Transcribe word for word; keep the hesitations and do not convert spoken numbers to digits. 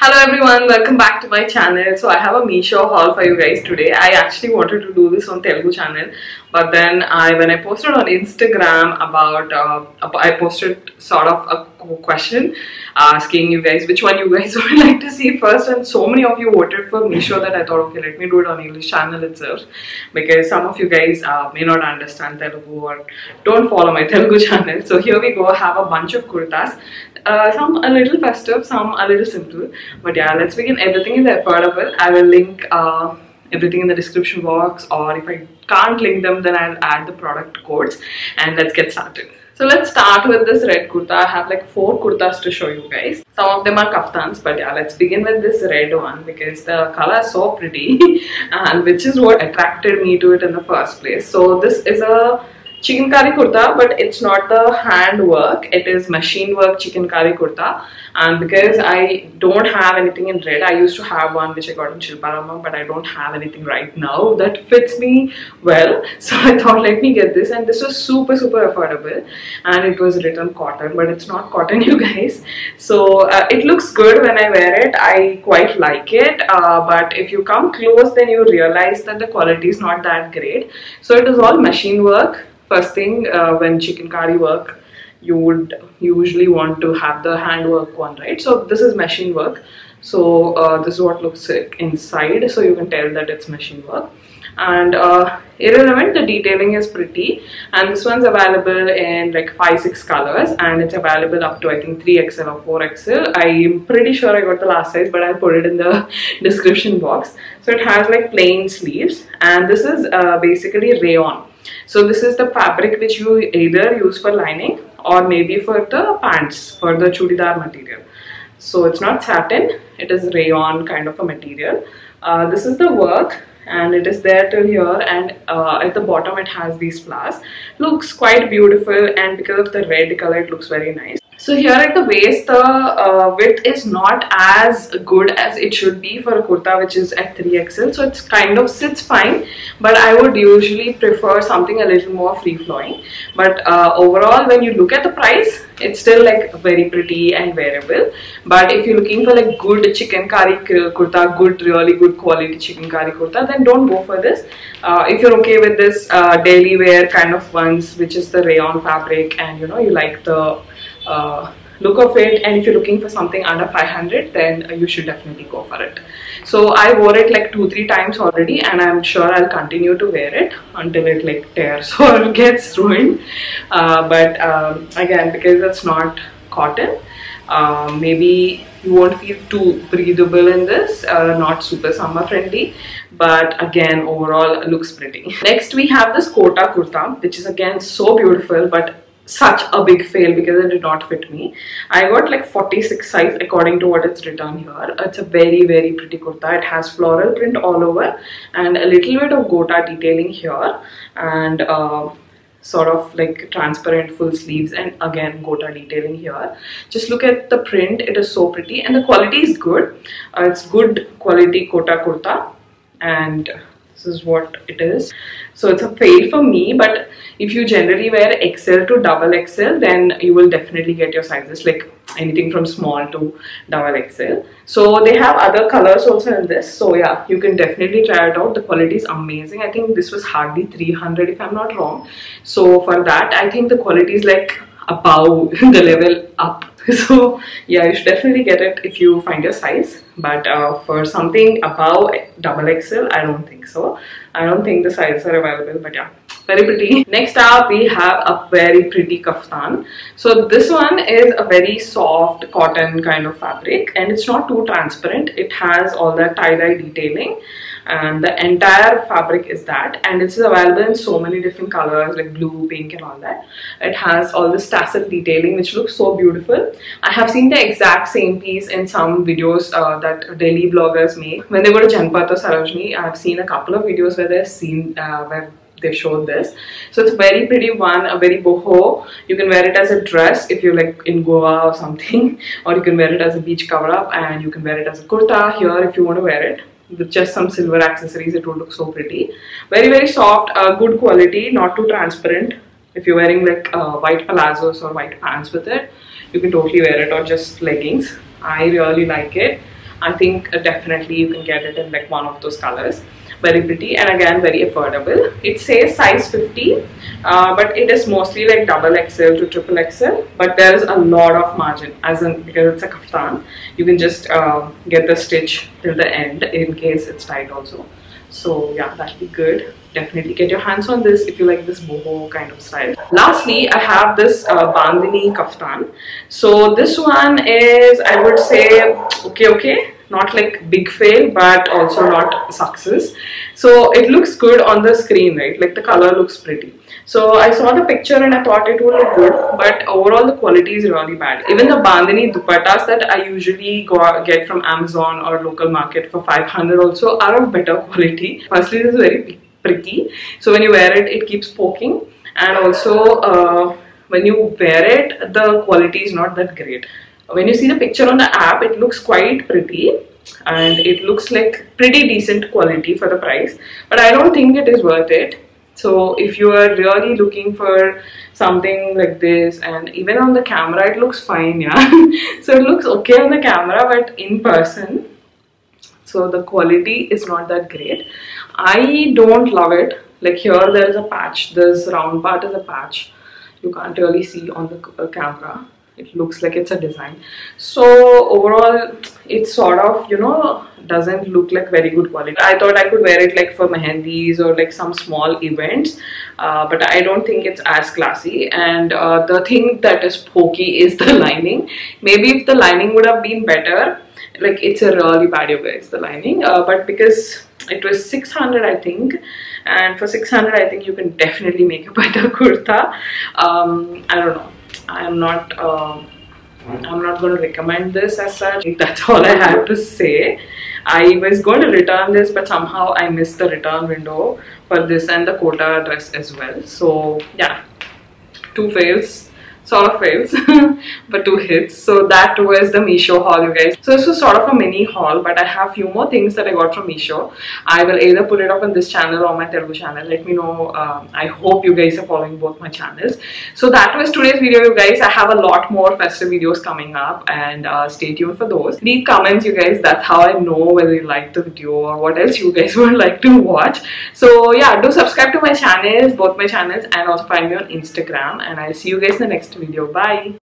Hello everyone, welcome back to my channel. So I have a Meesho haul for you guys today. I actually wanted to do this on Telugu channel, but then I, when I posted on Instagram about, uh, I posted sort of a question asking you guys which one you guys would like to see first, and so many of you voted for Meesho that I thought, okay, let me do it on English channel itself, because some of you guys uh, may not understand Telugu or don't follow my Telugu channel. So here we go. I have a bunch of kurtas, uh, some a little festive, some a little simple. But yeah, let's begin. Everything is affordable. I will link uh, everything in the description box, or if I can't link them, then I'll add the product codes, and let's get started. So let's start with this red kurta. I have like four kurtas to show you guys. Some of them are kaftans, but yeah, let's begin with this red one because the color is so pretty and which is what attracted me to it in the first place. So this is a Chikankari kurta, but it's not the hand work, it is machine work Chikankari kurta. And because I don't have anything in red, I used to have one which I got in Chilparama, but I don't have anything right now that fits me well, so I thought let me get this. And this was super super affordable, and it was written cotton, but it's not cotton you guys. So uh, it looks good when I wear it, I quite like it, uh, but if you come close then you realize that the quality is not that great. So it is all machine work. First thing, uh, when Chikankari work, you would usually want to have the handwork one, right? So this is machine work. So uh, this is what looks inside. So you can tell that it's machine work. And uh, irrelevant, the detailing is pretty. And this one's available in like five, six colors, and it's available up to I think three X L or four X L. I'm pretty sure I got the last size, but I'll put it in the description box. So it has like plain sleeves, and this is uh, basically rayon. So this is the fabric which you either use for lining or maybe for the pants, for the chudidar material. So it's not satin, it is rayon kind of a material. Uh, this is the work, and it is there till here, and uh, at the bottom it has these flowers. Looks quite beautiful, and because of the red color it looks very nice. So here at the waist, the uh, width is not as good as it should be for a kurta which is at three X L. So it's kind of sits fine, but I would usually prefer something a little more free-flowing. But uh, overall, when you look at the price, it's still like very pretty and wearable. But if you're looking for like good Chikankari kurta, good, really good quality Chikankari kurta, then don't go for this. Uh, if you're okay with this uh, daily wear kind of ones, which is the rayon fabric, and you know, you like the Uh, look of it, and if you're looking for something under five hundred, then you should definitely go for it. So I wore it like two three times already, and I'm sure I'll continue to wear it until it like tears or gets ruined. Uh, but um, again, because it's not cotton, uh, maybe you won't feel too breathable in this, uh, not super summer friendly, but again overall looks pretty. Next we have this Kota kurta, which is again so beautiful, but such a big fail because it did not fit me. I got like forty-six size according to what it's written here. It's a very very pretty kurta. It has floral print all over and a little bit of gota detailing here, and uh, sort of like transparent full sleeves, and again gota detailing here. Just look at the print, it is so pretty, and the quality is good. Uh, it's good quality Kota kurta, and this is what it is. So it's a fail for me, but if you generally wear X L to double X L, then you will definitely get your sizes, like anything from small to double X L. So they have other colors also in this. So yeah, you can definitely try it out. The quality is amazing. I think this was hardly three hundred if I'm not wrong. So for that, I think the quality is like above the level up. So yeah, you should definitely get it if you find your size, but uh, for something above double X L, I don't think so. I don't think the sizes are available, but yeah, very pretty. Next up we have a very pretty kaftan. So this one is a very soft cotton kind of fabric, and it's not too transparent. It has all that tie-dye detailing, and the entire fabric is that, and it's available in so many different colors like blue, pink and all that. It has all this tassel detailing which looks so beautiful. I have seen the exact same piece in some videos uh, that daily bloggers make. When they go to Janpath or Sarojini, I have seen a couple of videos where they've seen uh, where they showed this. So it's a very pretty one, a very boho. You can wear it as a dress if you're like in Goa or something, or you can wear it as a beach cover up, and you can wear it as a kurta here if you want to wear it with just some silver accessories. It would look so pretty. Very very soft, uh, good quality, not too transparent. If you're wearing like uh, white palazzos or white pants with it, you can totally wear it, or just leggings. I really like it. I think uh, definitely you can get it in like one of those colors. Very pretty, and again very affordable. It says size fifty, uh, but it is mostly like double X L to triple X L, but there is a lot of margin, as in because it's a kaftan, you can just uh, get the stitch till the end in case it's tight also. So yeah, that'll be good. Definitely get your hands on this if you like this boho kind of style. Lastly, I have this uh, Bandhani kaftan. So this one is, I would say, okay, okay. Not like big fail, but also not success. So it looks good on the screen, right? Like the color looks pretty. So I saw the picture and I thought it would look good, but overall the quality is really bad. Even the Bandhani dupattas that I usually go get from Amazon or local market for five hundred also are of better quality. Firstly, this is very pricky, so when you wear it, it keeps poking, and also uh, when you wear it, the quality is not that great. When you see the picture on the app, it looks quite pretty and it looks like pretty decent quality for the price, but I don't think it is worth it. So if you are really looking for something like this, and even on the camera it looks fine, yeah. So it looks okay on the camera, but in person, so the quality is not that great. I don't love it. Like here there is a patch, this round part is a patch, you can't really see on the camera. It looks like it's a design. So overall, it sort of, you know, doesn't look like very good quality. I thought I could wear it like for mehendis or like some small events, uh, but I don't think it's as classy. And uh, the thing that is pokey is the lining. Maybe if the lining would have been better, like it's a really bad, you guys, the lining. Uh, but because it was six hundred, I think, and for six hundred, I think you can definitely make a better kurta. Um, I don't know. I'm not uh, I'm not going to recommend this as such. That's all I have to say. I was going to return this, but somehow I missed the return window for this and the Kota dress as well. So yeah, two fails, sort of fails, but two hits. So that was the Meesho haul, you guys. So this was sort of a mini haul, but I have few more things that I got from Meesho. I will either put it up on this channel or my Telugu channel. Let me know. Um, I hope you guys are following both my channels. So that was today's video, you guys. I have a lot more festive videos coming up, and uh, stay tuned for those. Leave comments, you guys. That's how I know whether you liked the video or what else you guys would like to watch. So yeah, do subscribe to my channels, both my channels, and also find me on Instagram. And I'll see you guys in the next video. Bye.